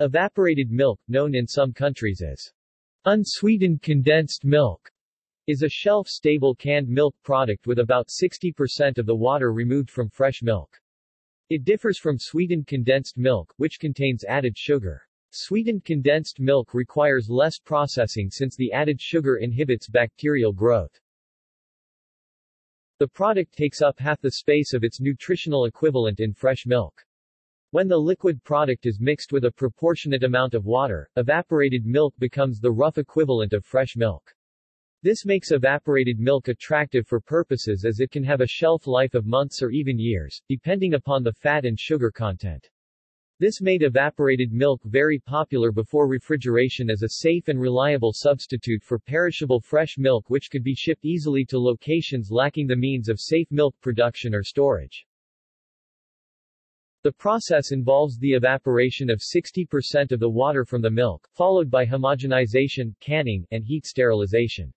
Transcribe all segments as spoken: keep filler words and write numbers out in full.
Evaporated milk, known in some countries as unsweetened condensed milk, is a shelf-stable canned milk product with about sixty percent of the water removed from fresh milk. It differs from sweetened condensed milk, which contains added sugar. Sweetened condensed milk requires less processing since the added sugar inhibits bacterial growth. The product takes up half the space of its nutritional equivalent in fresh milk. When the liquid product is mixed with a proportionate amount of water, evaporated milk becomes the rough equivalent of fresh milk. This makes evaporated milk attractive for purposes as it can have a shelf life of months or even years, depending upon the fat and sugar content. This made evaporated milk very popular before refrigeration as a safe and reliable substitute for perishable fresh milk, which could be shipped easily to locations lacking the means of safe milk production or storage. The process involves the evaporation of sixty percent of the water from the milk, followed by homogenization, canning, and heat sterilization.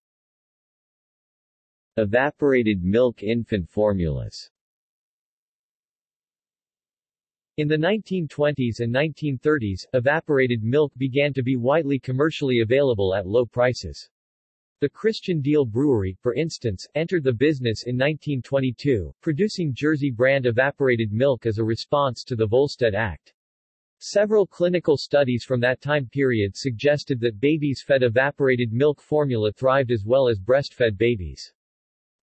Evaporated milk infant formulas. In the nineteen twenties and nineteen thirties, evaporated milk began to be widely commercially available at low prices. The Christian Deel Brewery, for instance, entered the business in nineteen twenty-two, producing Jersey brand evaporated milk as a response to the Volstead Act. Several clinical studies from that time period suggested that babies fed evaporated milk formula thrived as well as breastfed babies.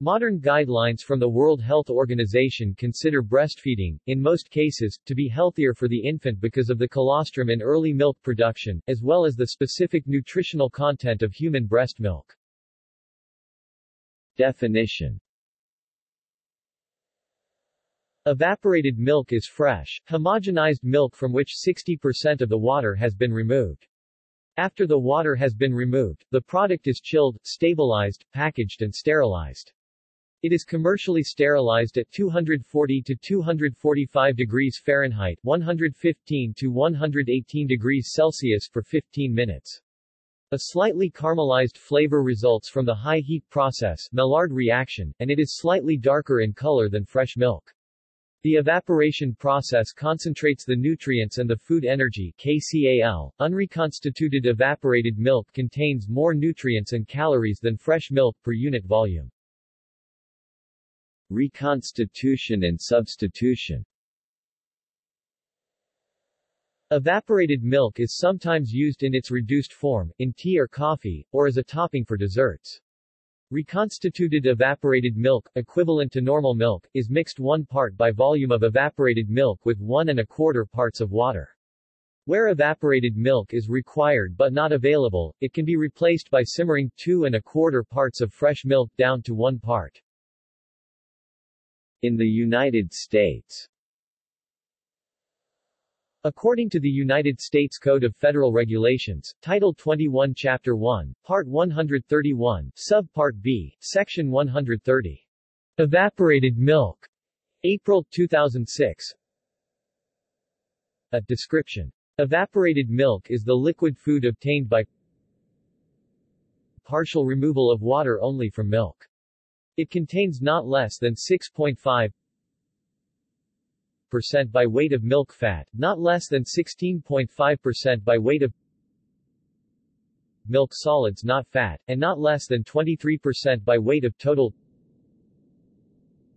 Modern guidelines from the World Health Organization consider breastfeeding, in most cases, to be healthier for the infant because of the colostrum in early milk production, as well as the specific nutritional content of human breast milk. Definition. Evaporated milk is fresh, homogenized milk from which sixty percent of the water has been removed. After the water has been removed, the product is chilled, stabilized, packaged and sterilized. It is commercially sterilized at two hundred forty to two hundred forty-five degrees Fahrenheit, one hundred fifteen to one hundred eighteen degrees Celsius for fifteen minutes. A slightly caramelized flavor results from the high heat process, Maillard reaction, and it is slightly darker in color than fresh milk. The evaporation process concentrates the nutrients and the food energy (K C A L). Unreconstituted evaporated milk contains more nutrients and calories than fresh milk per unit volume. Reconstitution and substitution. Evaporated milk is sometimes used in its reduced form, in tea or coffee, or as a topping for desserts. Reconstituted evaporated milk, equivalent to normal milk, is mixed one part by volume of evaporated milk with one and a quarter parts of water. Where evaporated milk is required but not available, it can be replaced by simmering two and a quarter parts of fresh milk down to one part. In the United States. According to the United States Code of Federal Regulations, Title twenty-one Chapter one, Part one hundred thirty-one, Subpart B, Section one hundred thirty. Evaporated milk. April two thousand six. A description. Evaporated milk is the liquid food obtained by partial removal of water only from milk. It contains not less than six point five percent by weight of milk fat, not less than sixteen point five percent by weight of milk solids not fat, and not less than twenty-three percent by weight of total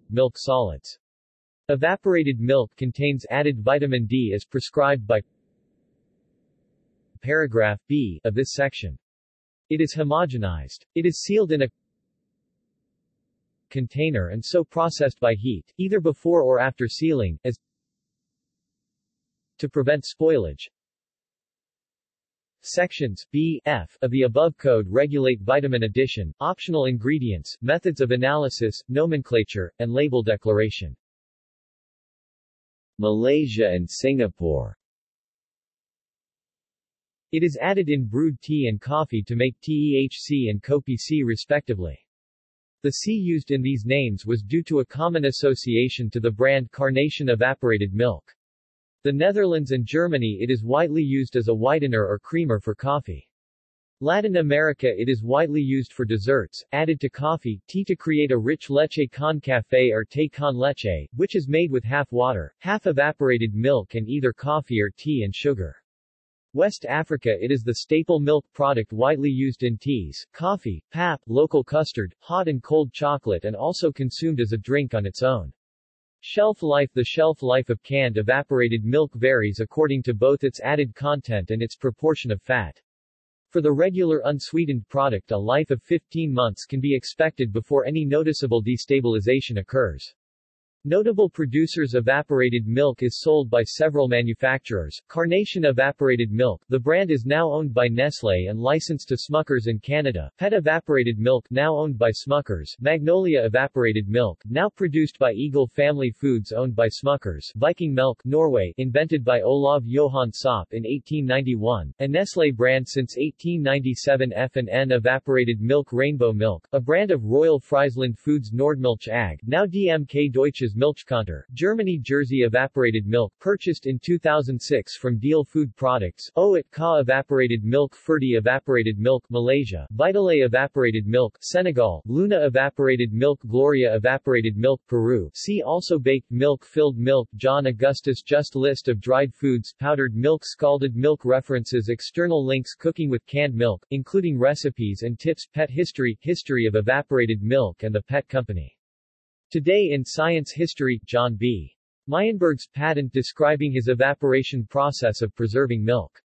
milk solids. Evaporated milk contains added vitamin D as prescribed by paragraph B of this section. It is homogenized. It is sealed in a container and so processed by heat, either before or after sealing, as to prevent spoilage. Sections B, F of the above code regulate vitamin addition, optional ingredients, methods of analysis, nomenclature, and label declaration. Malaysia and Singapore. It is added in brewed tea and coffee to make T E H C and Kopi C respectively. The C used in these names was due to a common association to the brand Carnation evaporated milk. The Netherlands and Germany it is widely used as a whitener or creamer for coffee. Latin America it is widely used for desserts, added to coffee, tea to create a rich leche con café or té con leche, which is made with half water, half evaporated milk and either coffee or tea and sugar. West Africa. It is the staple milk product widely used in teas, coffee, pap, local custard, hot and cold chocolate, and also consumed as a drink on its own. Shelf life. The shelf life of canned evaporated milk varies according to both its added content and its proportion of fat. For the regular unsweetened product, a life of fifteen months can be expected before any noticeable destabilization occurs. Notable producers. Evaporated milk is sold by several manufacturers. Carnation Evaporated Milk, the brand is now owned by Nestle and licensed to Smuckers in Canada. Pet Evaporated Milk, now owned by Smuckers. Magnolia Evaporated Milk, now produced by Eagle Family Foods, owned by Smuckers. Viking Milk, Norway, invented by Olav Johan Sopp in eighteen ninety-one, a Nestle brand since eighteen ninety-seven. F and N Evaporated Milk. Rainbow Milk, a brand of Royal Friesland Foods. Nordmilch A G, now D M K Deutsche Milchkontor, Germany. Jersey Evaporated Milk, purchased in two thousand six from Diehl Food Products. Oat Ka Evaporated Milk. Ferdi Evaporated Milk, Malaysia. Vitale Evaporated Milk, Senegal. Luna Evaporated Milk. Gloria Evaporated Milk, Peru. See also Baked Milk, Filled Milk. John Augustus Just. List of dried foods. Powdered milk, scalded milk. References. External links. Cooking with canned milk, including recipes and tips. Pet history, history of evaporated milk and the Pet Company. Today in Science History, John B. Meyenberg's patent describing his evaporation process of preserving milk.